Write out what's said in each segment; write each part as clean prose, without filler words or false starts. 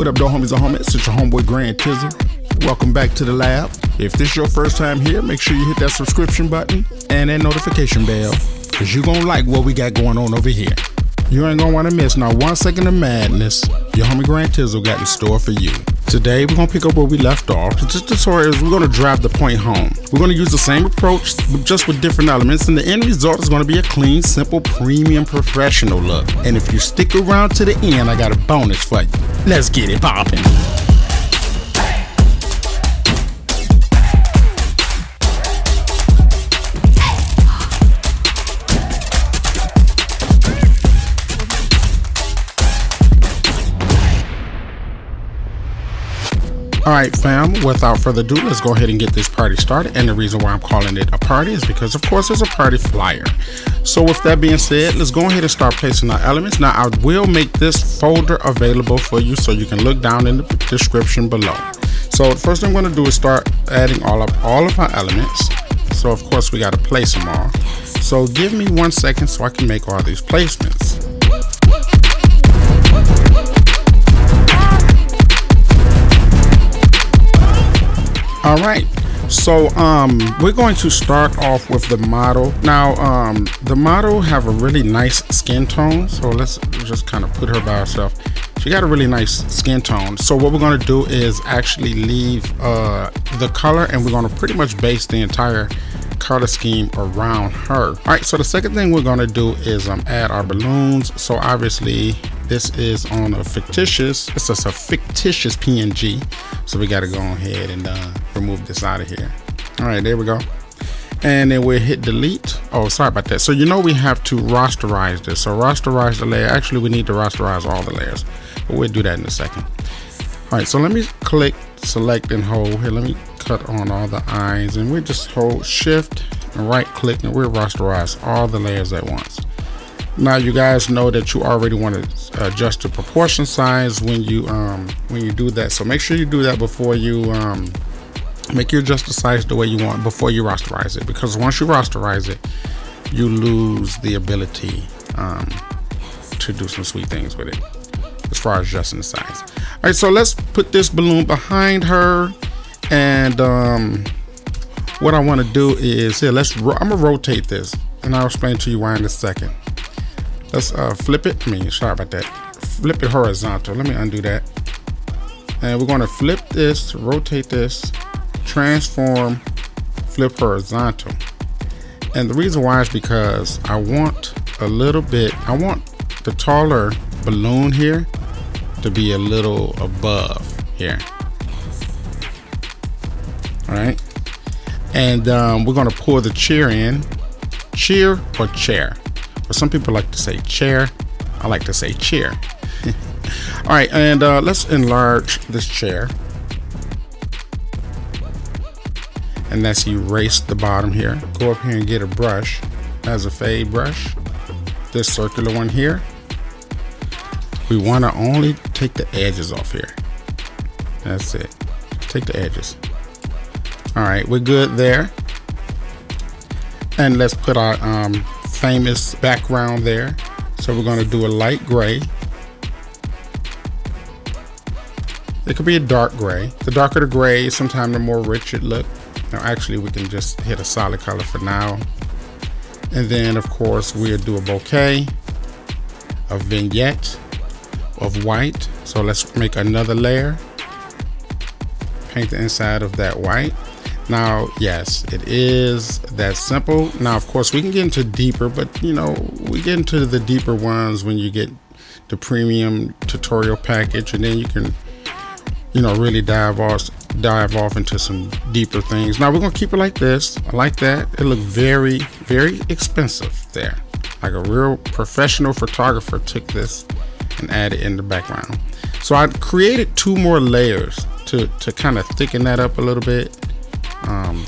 What up, though, homies and homies? It's your homeboy Grant Tizzle. Welcome back to the lab. If this is your first time here, make sure you hit that subscription button and that notification bell, because you're going to like what we got going on over here. You ain't going to want to miss not 1 second of madness your homie Grant Tizzle got in store for you. Today, we're going to pick up where we left off. This tutorial is we're going to drive the point home. We're going to use the same approach, but just with different elements, and the end result is going to be a clean, simple, premium, professional look. And if you stick around to the end, I got a bonus for you. Let's get it popping. Alright fam, without further ado, let's go ahead and get this party started. And the reason why I'm calling it a party is because, of course, it's a party flyer. So with that being said, let's go ahead and start placing our elements. Now I will make this folder available for you so you can look down in the description below. So the first thing I'm going to do is start adding all of our elements. So of course we got to place them all. So give me 1 second so I can make all these placements. All right, so we're going to start off with the model. Now, the model have a really nice skin tone. So let's just kind of put her by herself. She got a really nice skin tone. So what we're gonna do is actually leave the color, and we're gonna pretty much base the entire color scheme around her. All right, so the second thing we're gonna do is add our balloons. So obviously this is on a fictitious, it's just a fictitious PNG. So we gotta go ahead and remove this out of here. All right, there we go. And then we'll hit delete. Oh, sorry about that. So you know we have to rasterize this. So rasterize the layer. Actually, we need to rasterize all the layers, but we'll do that in a second. All right, so let me click, select, and hold here. Let me cut on all the eyes, and we'll just hold shift and right click, and we'll rasterize all the layers at once. Now you guys know that you already want to adjust the proportion size when you do that. So make sure you do that before you make your adjust the size the way you want before you rasterize it, because once you rasterize it, you lose the ability to do some sweet things with it as far as adjusting the size. All right, so let's put this balloon behind her, and what I want to do is here. I'm gonna rotate this, and I'll explain to you why in a second. Let's flip it. I mean, sorry about that. Flip it horizontal. Let me undo that. And we're going to flip this, rotate this, transform, flip horizontal. And the reason why is because I want a little bit, I want the taller balloon here to be a little above here. All right. And we're going to pull the chair in. Cheer or chair? But some people like to say chair. I like to say chair. All right, and let's enlarge this chair. And let's erase the bottom here. Go up here and get a brush. As a fade brush. This circular one here. We want to only take the edges off here. That's it. Take the edges. All right, we're good there. And let's put our famous background there. So we're going to do a light gray. It could be a dark gray. The darker the gray, sometimes the more rich it look. Now actually we can just hit a solid color for now. And then of course we'll do a bouquet, a vignette of white. So let's make another layer. Paint the inside of that white. Now, yes, it is that simple. Now, of course, we can get into deeper, but you know, we get into the deeper ones when you get the premium tutorial package, and then you can, you know, really dive off into some deeper things. Now, we're gonna keep it like this. I like that. It looked very, very expensive there. Like a real professional photographer took this and added in the background. So I created two more layers to kind of thicken that up a little bit.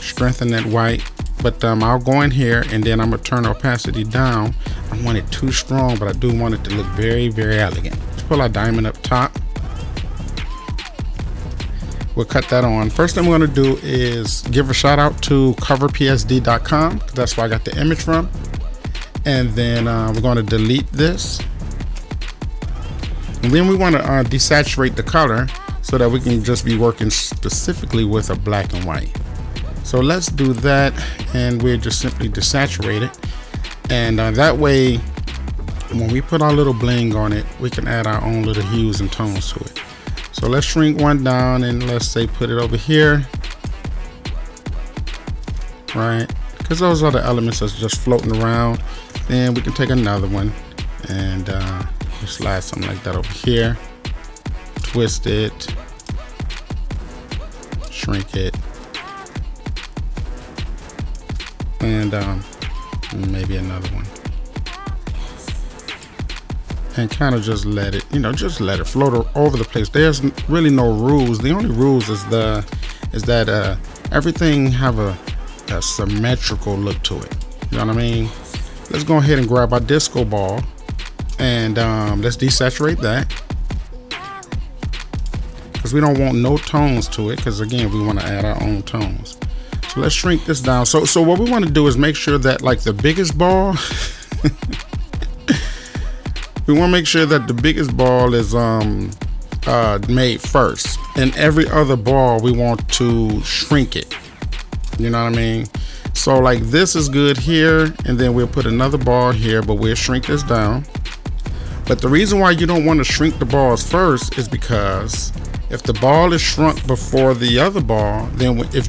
Strengthen that white, but I'll go in here and then I'm gonna turn opacity down. I want it too strong, but I do want it to look very, very elegant. Let's pull our diamond up top. We'll cut that on. First thing we're gonna do is give a shout out to coverpsd.com. That's where I got the image from. And then we're gonna delete this. And then we want to desaturate the color so that we can just be working specifically with a black and white. So let's do that, and we'll just simply desaturate it. And that way, when we put our little bling on it, we can add our own little hues and tones to it. So let's shrink one down and let's say put it over here, right? Because those are the elements that's just floating around. Then we can take another one and slide something like that over here, twist it, shrink it, and maybe another one, and kind of just let it, you know, just let it float over the place. There's really no rules. The only rules is that everything have a symmetrical look to it. You know what I mean? Let's go ahead and grab our disco ball and let's desaturate that, because we don't want no tones to it, because again, we want to add our own tones. So let's shrink this down. So what we want to do is make sure that, like, the biggest ball we want to make sure that the biggest ball is made first, and every other ball we want to shrink it. You know what I mean? So like this is good here, and then we'll put another ball here, but we'll shrink this down. But the reason why you don't want to shrink the balls first is because if the ball is shrunk before the other ball, then if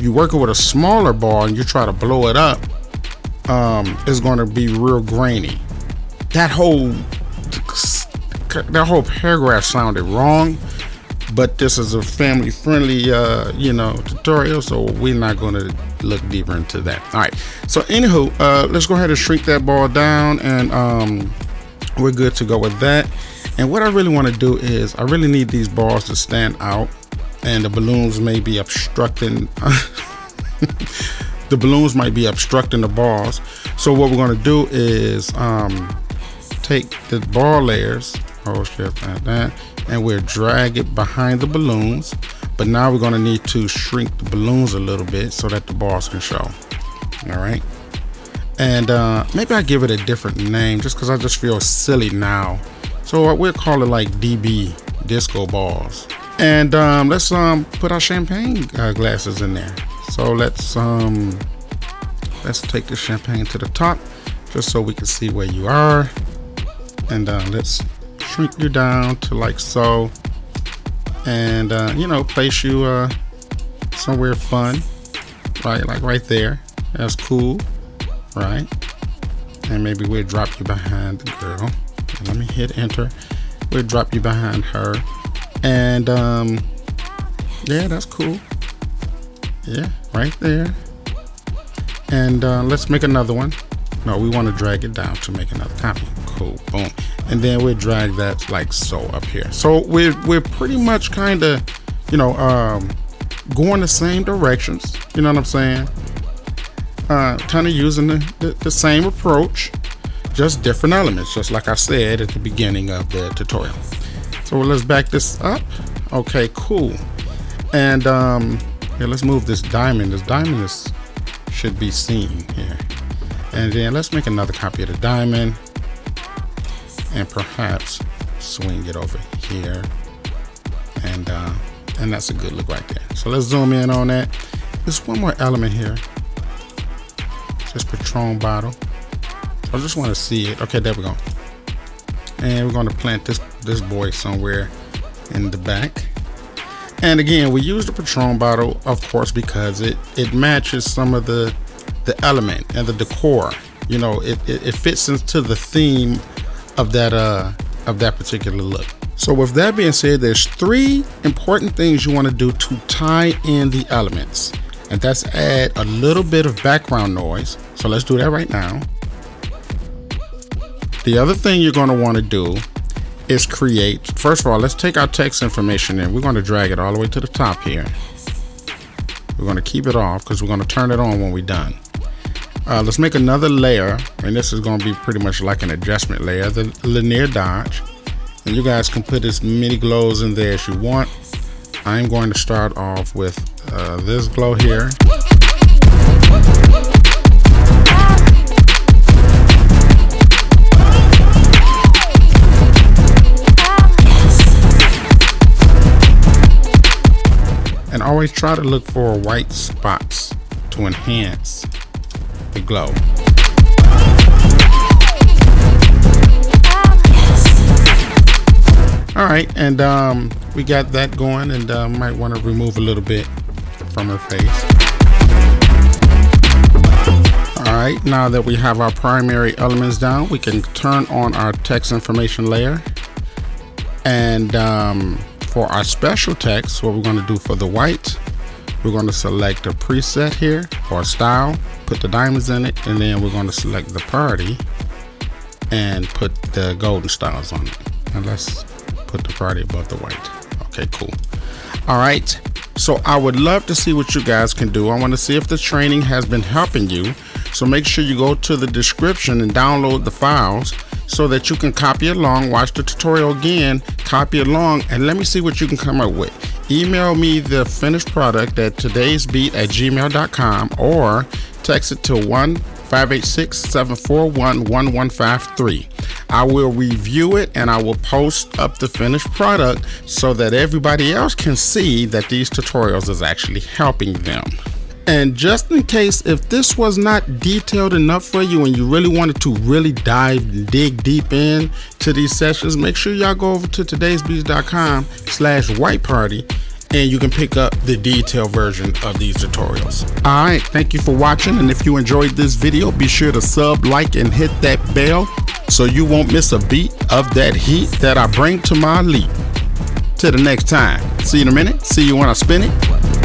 you work with a smaller ball and you try to blow it up, it's going to be real grainy. That whole paragraph sounded wrong, but this is a family-friendly, you know, tutorial, so we're not going to look deeper into that. All right. So anywho, let's go ahead and shrink that ball down, and we're good to go with that. And what I really want to do is I really need these balls to stand out, and the balloons may be obstructing. The balloons might be obstructing the balls. So what we're going to do is take the ball layers, oh shit, like that, and we'll drag it behind the balloons. But now we're going to need to shrink the balloons a little bit so that the balls can show. All right. And maybe I give it a different name just because I just feel silly now. So we'll call it like DB disco balls. And let's put our champagne glasses in there. So let's take the champagne to the top just so we can see where you are. And let's shrink you down to like so, and you know, place you somewhere fun, right? Like right there. That's cool, right? And maybe we'll drop you behind the girl. Let me hit enter. We'll drop you behind her, and yeah, that's cool. Yeah, right there. And let's make another one. No, we want to drag it down to make another copy. Cool, boom. And then we'll drag that like so up here. So we're pretty much kind of, you know, going the same directions. You know what I'm saying? Kind of using the same approach, just different elements, just like I said at the beginning of the tutorial. So let's back this up. Okay, cool. And yeah, let's move this diamond. This diamond should be seen here. And then let's make another copy of the diamond and perhaps swing it over here. And that's a good look right there. So let's zoom in on that. There's one more element here. This Patron bottle. I just want to see it. Okay, there we go. And we're going to plant this boy somewhere in the back. And again, we use the Patron bottle, of course, because it matches some of the element and the decor. You know, it fits into the theme of that particular look. So with that being said, there's three important things you want to do to tie in the elements. And that's add a little bit of background noise. So let's do that right now. The other thing you're going to want to do is create, first of all, let's take our text information and we're going to drag it all the way to the top here. We're going to keep it off because we're going to turn it on when we're done. Let's make another layer, and this is going to be pretty much like an adjustment layer, the linear dodge. And you guys can put as many glows in there as you want. I'm going to start off with this glow here. and always try to look for white spots to enhance the glow. All right, and we got that going, and might want to remove a little bit from her face. All right, now that we have our primary elements down, we can turn on our text information layer. And for our special text, what we're going to do for the white, we're going to select a preset here or style, put the diamonds in it, and then we're going to select the party and put the golden styles on it. And let's put the party above the white. Okay, cool. All right. So I would love to see what you guys can do. I want to see if the training has been helping you. So make sure you go to the description and download the files, so that you can copy along, watch the tutorial again, copy along, and let me see what you can come up with. Email me the finished product at todaysbeat@gmail.com or text it to 1-586-741-1153. I will review it and I will post up the finished product so that everybody else can see that these tutorials is actually helping them. And just in case, if this was not detailed enough for you and you really wanted to really dig deep in to these sessions, make sure y'all go over to todaysbeast.com/white party and you can pick up the detailed version of these tutorials. All right, thank you for watching. And if you enjoyed this video, be sure to sub, like, and hit that bell so you won't miss a beat of that heat that I bring to my leap. Till the next time, see you in a minute, see you when I spin it.